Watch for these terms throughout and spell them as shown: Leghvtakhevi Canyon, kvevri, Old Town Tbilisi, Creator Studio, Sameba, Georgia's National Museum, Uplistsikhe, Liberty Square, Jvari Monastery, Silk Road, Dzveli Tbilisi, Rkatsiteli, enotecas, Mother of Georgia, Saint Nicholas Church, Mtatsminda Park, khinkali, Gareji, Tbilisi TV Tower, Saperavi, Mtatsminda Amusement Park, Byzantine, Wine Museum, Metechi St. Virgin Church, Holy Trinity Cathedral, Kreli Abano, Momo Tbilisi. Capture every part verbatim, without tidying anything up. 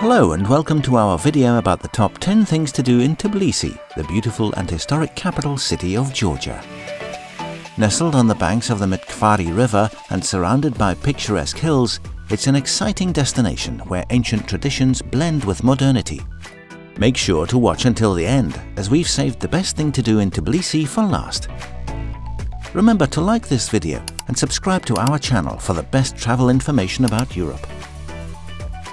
Hello and welcome to our video about the top ten things to do in Tbilisi, the beautiful and historic capital city of Georgia. Nestled on the banks of the Mtkvari River and surrounded by picturesque hills, it's an exciting destination where ancient traditions blend with modernity. Make sure to watch until the end, as we've saved the best thing to do in Tbilisi for last. Remember to like this video and subscribe to our channel for the best travel information about Europe.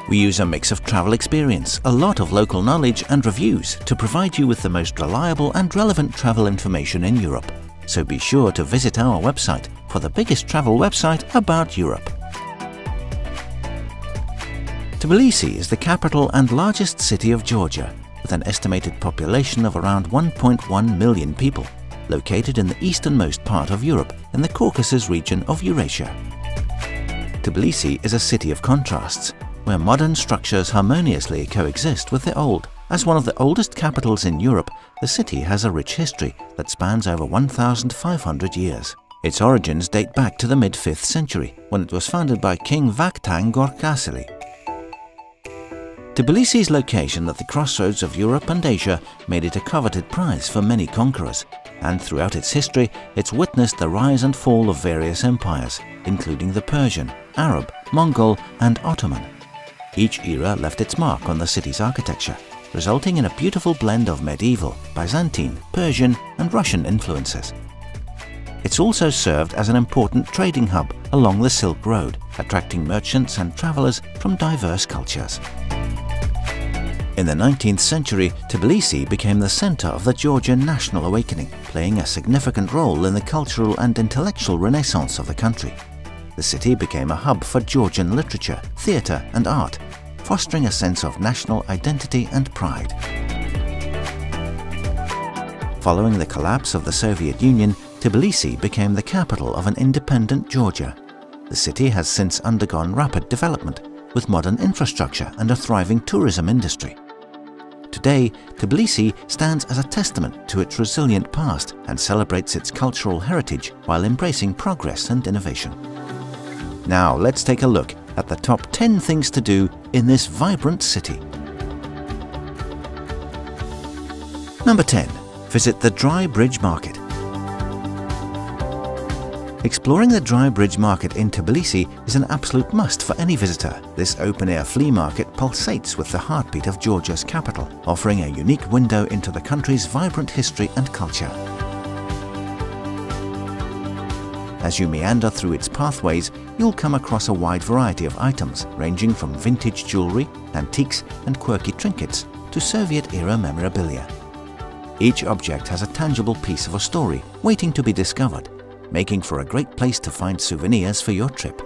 We use a mix of travel experience, a lot of local knowledge and reviews to provide you with the most reliable and relevant travel information in Europe. So be sure to visit our website for the biggest travel website about Europe. Tbilisi is the capital and largest city of Georgia, with an estimated population of around one point one million people, located in the easternmost part of Europe in the Caucasus region of Eurasia. Tbilisi is a city of contrasts, where modern structures harmoniously coexist with the old. As one of the oldest capitals in Europe, the city has a rich history that spans over one thousand five hundred years. Its origins date back to the mid-fifth century, when it was founded by King Vakhtang Gorgasali. Tbilisi's location at the crossroads of Europe and Asia made it a coveted prize for many conquerors, and throughout its history it's witnessed the rise and fall of various empires, including the Persian, Arab, Mongol and Ottoman. Each era left its mark on the city's architecture, resulting in a beautiful blend of medieval, Byzantine, Persian and Russian influences. It's also served as an important trading hub along the Silk Road, attracting merchants and travelers from diverse cultures. In the nineteenth century, Tbilisi became the center of the Georgian national awakening, playing a significant role in the cultural and intellectual renaissance of the country. The city became a hub for Georgian literature, theater and art, fostering a sense of national identity and pride. Following the collapse of the Soviet Union, Tbilisi became the capital of an independent Georgia. The city has since undergone rapid development, with modern infrastructure and a thriving tourism industry. Today, Tbilisi stands as a testament to its resilient past and celebrates its cultural heritage while embracing progress and innovation. Now let's take a look at the top ten things to do in this vibrant city. Number ten. Visit the Dry Bridge Market. Exploring the Dry Bridge Market in Tbilisi is an absolute must for any visitor. This open-air flea market pulsates with the heartbeat of Georgia's capital, offering a unique window into the country's vibrant history and culture. As you meander through its pathways, you'll come across a wide variety of items, ranging from vintage jewelry, antiques and quirky trinkets to Soviet-era memorabilia. Each object has a tangible piece of a story waiting to be discovered, making for a great place to find souvenirs for your trip.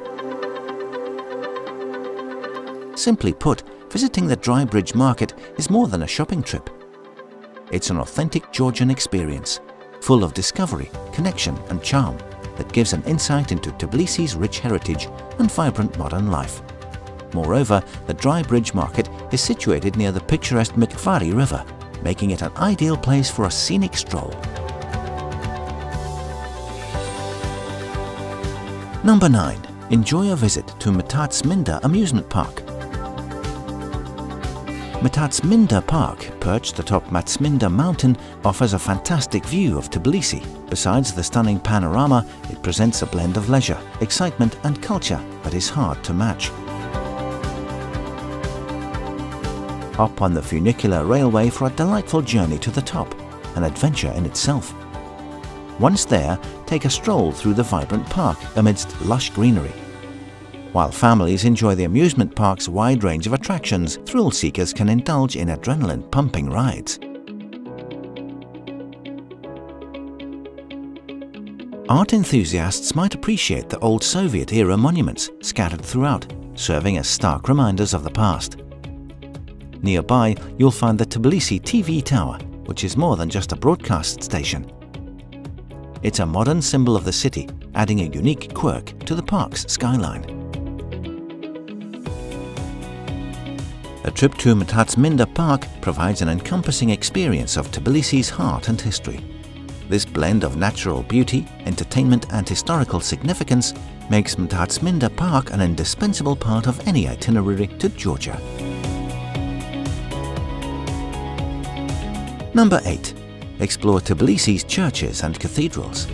Simply put, visiting the Dry Bridge Market is more than a shopping trip. It's an authentic Georgian experience, full of discovery, connection and charm, that gives an insight into Tbilisi's rich heritage and vibrant modern life. Moreover, the Dry Bridge Market is situated near the picturesque Mtkvari River, making it an ideal place for a scenic stroll. Number nine. Enjoy a visit to Mtatsminda Amusement Park. Mtatsminda Park, perched atop Mtatsminda Mountain, offers a fantastic view of Tbilisi. Besides the stunning panorama, it presents a blend of leisure, excitement and culture that is hard to match. Hop on the funicular railway for a delightful journey to the top, an adventure in itself. Once there, take a stroll through the vibrant park amidst lush greenery. While families enjoy the amusement park's wide range of attractions, thrill-seekers can indulge in adrenaline-pumping rides. Art enthusiasts might appreciate the old Soviet-era monuments scattered throughout, serving as stark reminders of the past. Nearby, you'll find the Tbilisi T V Tower, which is more than just a broadcast station. It's a modern symbol of the city, adding a unique quirk to the park's skyline. A trip to Mtatsminda Park provides an encompassing experience of Tbilisi's heart and history. This blend of natural beauty, entertainment and historical significance makes Mtatsminda Park an indispensable part of any itinerary to Georgia. Number eight. Explore Tbilisi's churches and cathedrals.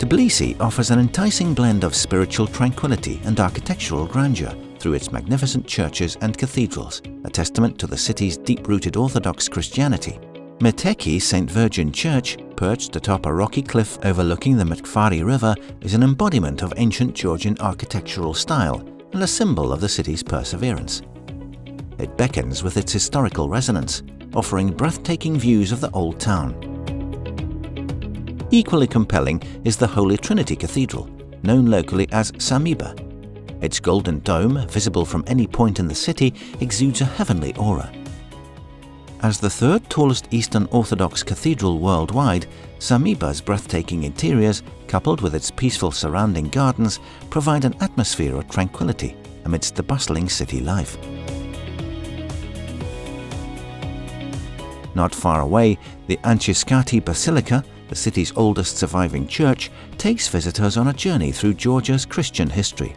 Tbilisi offers an enticing blend of spiritual tranquility and architectural grandeur through its magnificent churches and cathedrals, a testament to the city's deep-rooted Orthodox Christianity. Metechi Saint Virgin Church, perched atop a rocky cliff overlooking the Mtkvari River, is an embodiment of ancient Georgian architectural style and a symbol of the city's perseverance. It beckons with its historical resonance, offering breathtaking views of the old town. Equally compelling is the Holy Trinity Cathedral, known locally as Sameba. Its golden dome, visible from any point in the city, exudes a heavenly aura. As the third tallest Eastern Orthodox cathedral worldwide, Sameba's breathtaking interiors, coupled with its peaceful surrounding gardens, provide an atmosphere of tranquility amidst the bustling city life. Not far away, the Anchiskati Basilica, the city's oldest surviving church, takes visitors on a journey through Georgia's Christian history.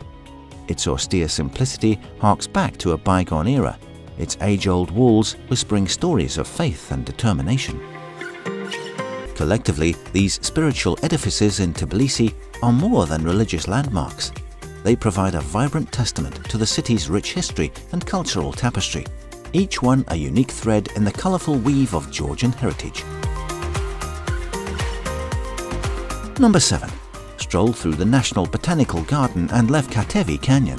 Its austere simplicity harks back to a bygone era, its age-old walls whispering stories of faith and determination. Collectively, these spiritual edifices in Tbilisi are more than religious landmarks. They provide a vibrant testament to the city's rich history and cultural tapestry, each one a unique thread in the colorful weave of Georgian heritage. Number seven. Stroll through the National Botanical Garden and Leghvtakhevi Canyon.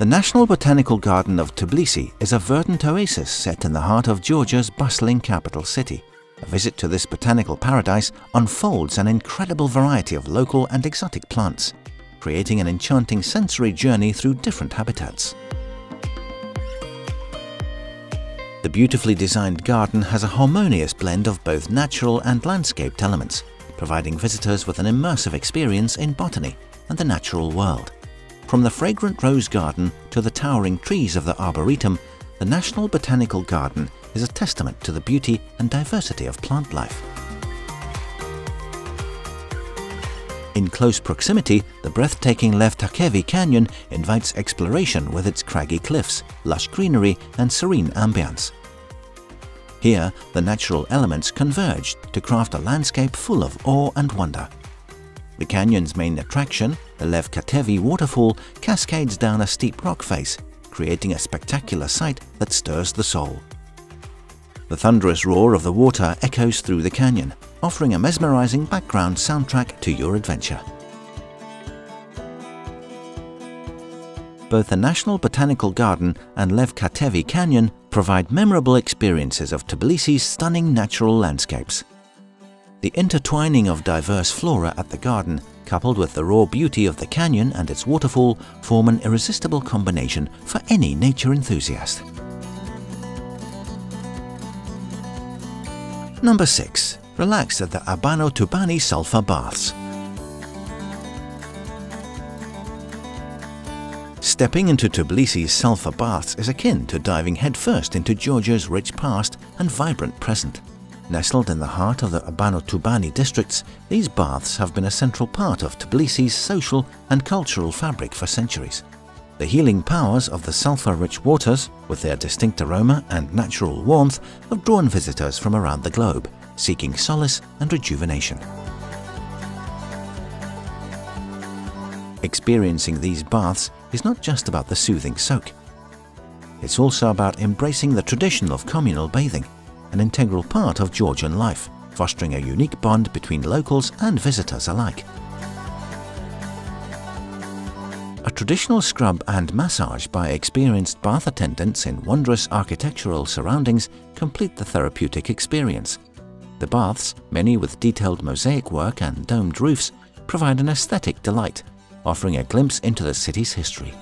The National Botanical Garden of Tbilisi is a verdant oasis set in the heart of Georgia's bustling capital city. A visit to this botanical paradise unfolds an incredible variety of local and exotic plants, creating an enchanting sensory journey through different habitats. The beautifully designed garden has a harmonious blend of both natural and landscaped elements, providing visitors with an immersive experience in botany and the natural world. From the fragrant rose garden to the towering trees of the arboretum, the National Botanical Garden is a testament to the beauty and diversity of plant life. In close proximity, the breathtaking Leghvtakhevi Canyon invites exploration with its craggy cliffs, lush greenery and serene ambience. Here, the natural elements converge to craft a landscape full of awe and wonder. The canyon's main attraction, the Leghvtakhevi waterfall, cascades down a steep rock face, creating a spectacular sight that stirs the soul. The thunderous roar of the water echoes through the canyon, offering a mesmerizing background soundtrack to your adventure. Both the National Botanical Garden and Leghvtakhevi Canyon provide memorable experiences of Tbilisi's stunning natural landscapes. The intertwining of diverse flora at the garden, coupled with the raw beauty of the canyon and its waterfall, form an irresistible combination for any nature enthusiast. Number six. Relax at the Abanotubani Sulphur Baths. Stepping into Tbilisi's sulphur baths is akin to diving headfirst into Georgia's rich past and vibrant present. Nestled in the heart of the Abanotubani districts, these baths have been a central part of Tbilisi's social and cultural fabric for centuries. The healing powers of the sulphur-rich waters, with their distinct aroma and natural warmth, have drawn visitors from around the globe, seeking solace and rejuvenation. Experiencing these baths is not just about the soothing soak. It's also about embracing the tradition of communal bathing, an integral part of Georgian life, fostering a unique bond between locals and visitors alike. A traditional scrub and massage by experienced bath attendants in wondrous architectural surroundings complete the therapeutic experience. The baths, many with detailed mosaic work and domed roofs, provide an aesthetic delight, offering a glimpse into the city's history.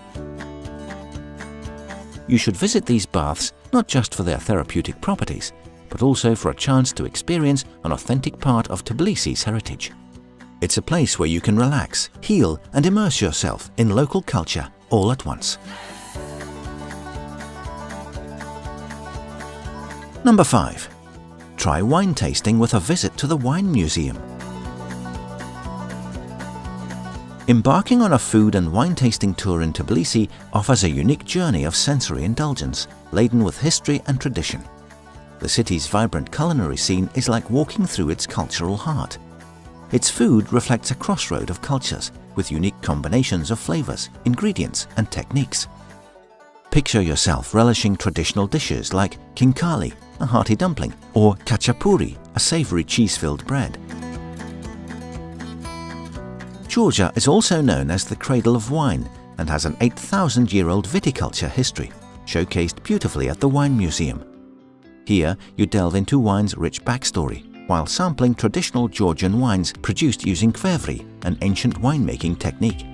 You should visit these baths not just for their therapeutic properties, but also for a chance to experience an authentic part of Tbilisi's heritage. It's a place where you can relax, heal, and immerse yourself in local culture all at once. Number five. Try wine tasting with a visit to the Wine Museum. Embarking on a food and wine tasting tour in Tbilisi offers a unique journey of sensory indulgence, laden with history and tradition. The city's vibrant culinary scene is like walking through its cultural heart. Its food reflects a crossroad of cultures, with unique combinations of flavors, ingredients, and techniques. Picture yourself relishing traditional dishes like khinkali, a hearty dumpling, or kachapuri, a savory cheese-filled bread. Georgia is also known as the cradle of wine and has an eight thousand year old viticulture history, showcased beautifully at the Wine Museum. Here, you delve into wine's rich backstory while sampling traditional Georgian wines produced using kvevri, an ancient winemaking technique.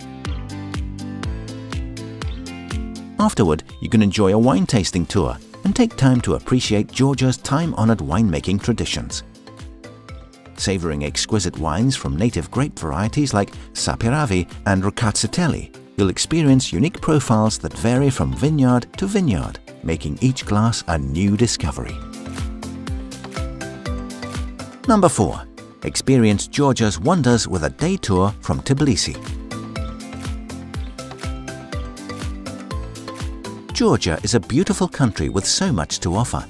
Afterward, you can enjoy a wine tasting tour and take time to appreciate Georgia's time-honored winemaking traditions. Savoring exquisite wines from native grape varieties like Saperavi and Rkatsiteli, you'll experience unique profiles that vary from vineyard to vineyard, making each glass a new discovery. Number four. Experience Georgia's wonders with a day tour from Tbilisi. Georgia is a beautiful country with so much to offer.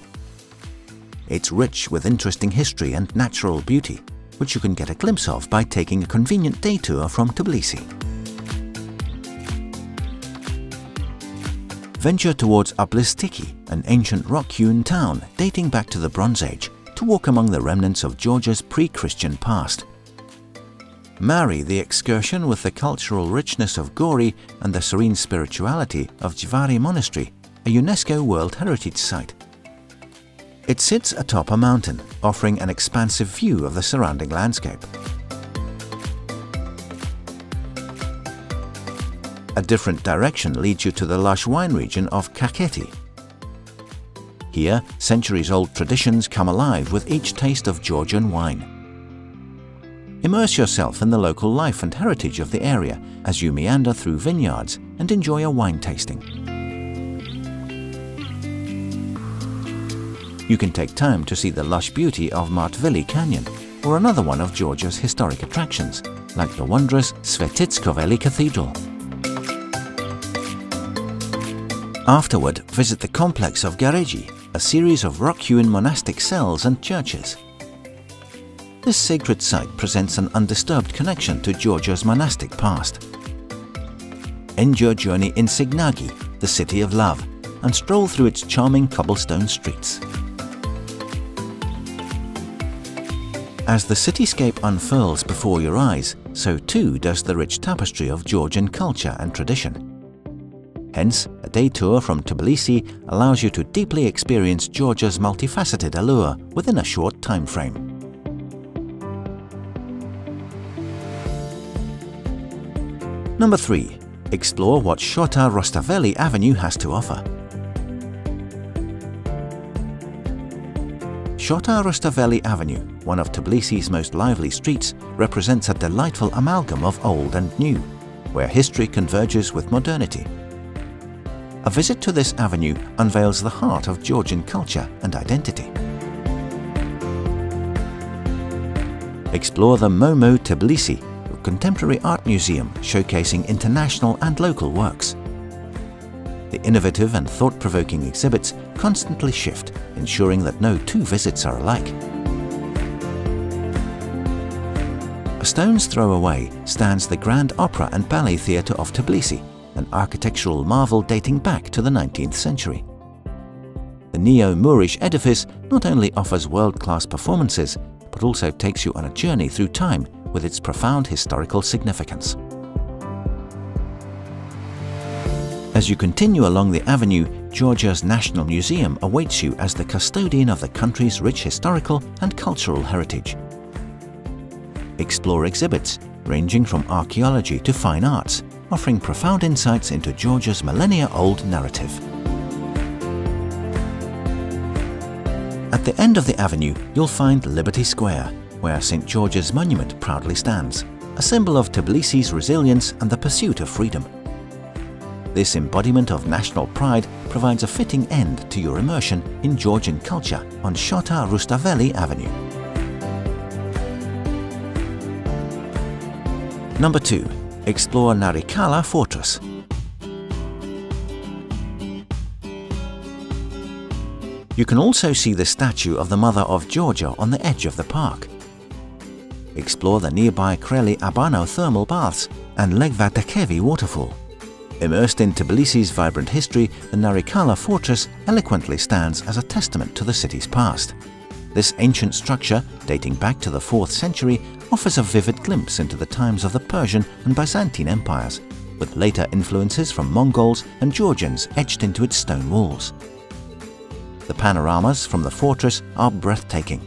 It's rich with interesting history and natural beauty, which you can get a glimpse of by taking a convenient day tour from Tbilisi. Venture towards Uplistsikhe, an ancient rock-hewn town dating back to the Bronze Age, to walk among the remnants of Georgia's pre-Christian past. Marry the excursion with the cultural richness of Gori and the serene spirituality of Jvari Monastery, a UNESCO World Heritage Site. It sits atop a mountain, offering an expansive view of the surrounding landscape. A different direction leads you to the lush wine region of Kakheti. Here, centuries-old traditions come alive with each taste of Georgian wine. Immerse yourself in the local life and heritage of the area as you meander through vineyards and enjoy a wine tasting. You can take time to see the lush beauty of Mtkvari Canyon, or another one of Georgia's historic attractions, like the wondrous Dzveli Tbilisi Cathedral. Afterward, visit the complex of Gareji, a series of rock-hewn monastic cells and churches. This sacred site presents an undisturbed connection to Georgia's monastic past. End your journey in Signagi, the city of love, and stroll through its charming cobblestone streets. As the cityscape unfurls before your eyes, so too does the rich tapestry of Georgian culture and tradition. Hence, a day tour from Tbilisi allows you to deeply experience Georgia's multifaceted allure within a short time frame. Number three. Explore what Shota Rustaveli Avenue has to offer. Shota Rustaveli Avenue, one of Tbilisi's most lively streets, represents a delightful amalgam of old and new, where history converges with modernity. A visit to this avenue unveils the heart of Georgian culture and identity. Explore the Momo Tbilisi, a contemporary art museum showcasing international and local works. The innovative and thought-provoking exhibits constantly shift, ensuring that no two visits are alike. A stone's throw away stands the Grand Opera and Ballet Theatre of Tbilisi, an architectural marvel dating back to the nineteenth century. The neo-Moorish edifice not only offers world-class performances, but also takes you on a journey through time with its profound historical significance. As you continue along the avenue, Georgia's National Museum awaits you as the custodian of the country's rich historical and cultural heritage. Explore exhibits ranging from archaeology to fine arts, offering profound insights into Georgia's millennia-old narrative. At the end of the avenue, you'll find Liberty Square, where Saint George's Monument proudly stands, a symbol of Tbilisi's resilience and the pursuit of freedom. This embodiment of national pride provides a fitting end to your immersion in Georgian culture on Shota Rustaveli Avenue. Number two. Explore Narikala Fortress. You can also see the statue of the Mother of Georgia on the edge of the park. Explore the nearby Kreli Abano thermal baths and Leghvtakhevi waterfall. Immersed in Tbilisi's vibrant history, the Narikala Fortress eloquently stands as a testament to the city's past. This ancient structure, dating back to the fourth century, offers a vivid glimpse into the times of the Persian and Byzantine empires, with later influences from Mongols and Georgians etched into its stone walls. The panoramas from the fortress are breathtaking,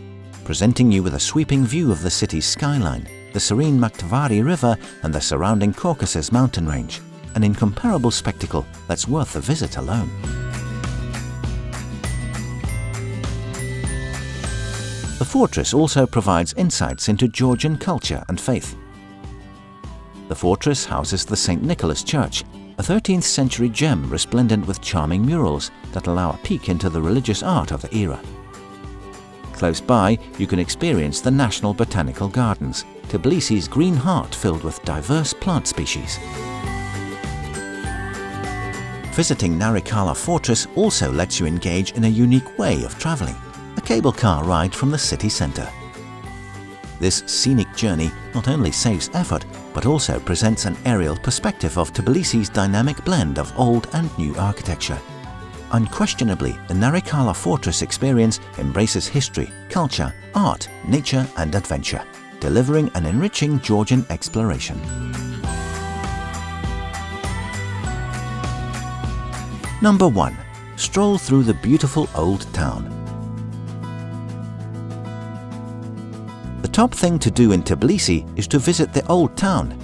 presenting you with a sweeping view of the city's skyline, the serene Mtkvari River and the surrounding Caucasus mountain range, an incomparable spectacle that's worth the visit alone. The fortress also provides insights into Georgian culture and faith. The fortress houses the Saint Nicholas Church, a thirteenth century gem resplendent with charming murals that allow a peek into the religious art of the era. Close by, you can experience the National Botanical Gardens, Tbilisi's green heart filled with diverse plant species. Visiting Narikala Fortress also lets you engage in a unique way of traveling, a cable car ride from the city centre. This scenic journey not only saves effort, but also presents an aerial perspective of Tbilisi's dynamic blend of old and new architecture. Unquestionably, the Narikala Fortress experience embraces history, culture, art, nature and adventure, delivering an enriching Georgian exploration. Number one. Stroll through the beautiful old town. The top thing to do in Tbilisi is to visit the old town.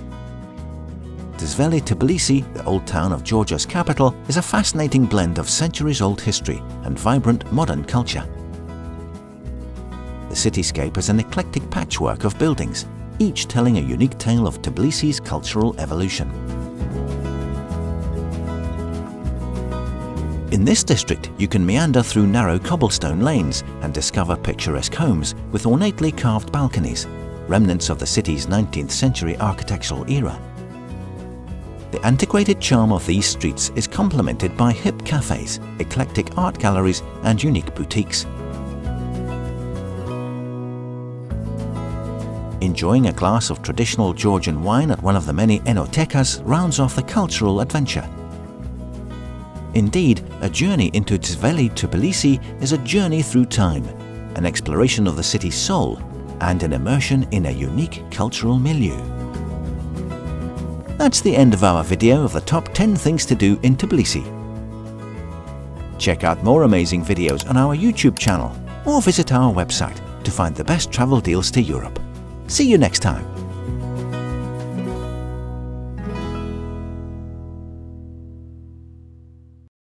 Dzveli Tbilisi, the old town of Georgia's capital, is a fascinating blend of centuries-old history and vibrant modern culture. The cityscape is an eclectic patchwork of buildings, each telling a unique tale of Tbilisi's cultural evolution. In this district, you can meander through narrow cobblestone lanes and discover picturesque homes with ornately carved balconies, remnants of the city's nineteenth century architectural era. The antiquated charm of these streets is complemented by hip cafes, eclectic art galleries and unique boutiques. Enjoying a glass of traditional Georgian wine at one of the many enotecas rounds off the cultural adventure. Indeed, a journey into Dzveli Tbilisi is a journey through time, an exploration of the city's soul, and an immersion in a unique cultural milieu. That's the end of our video of the top ten things to do in Tbilisi. Check out more amazing videos on our YouTube channel or visit our website to find the best travel deals to Europe. See you next time!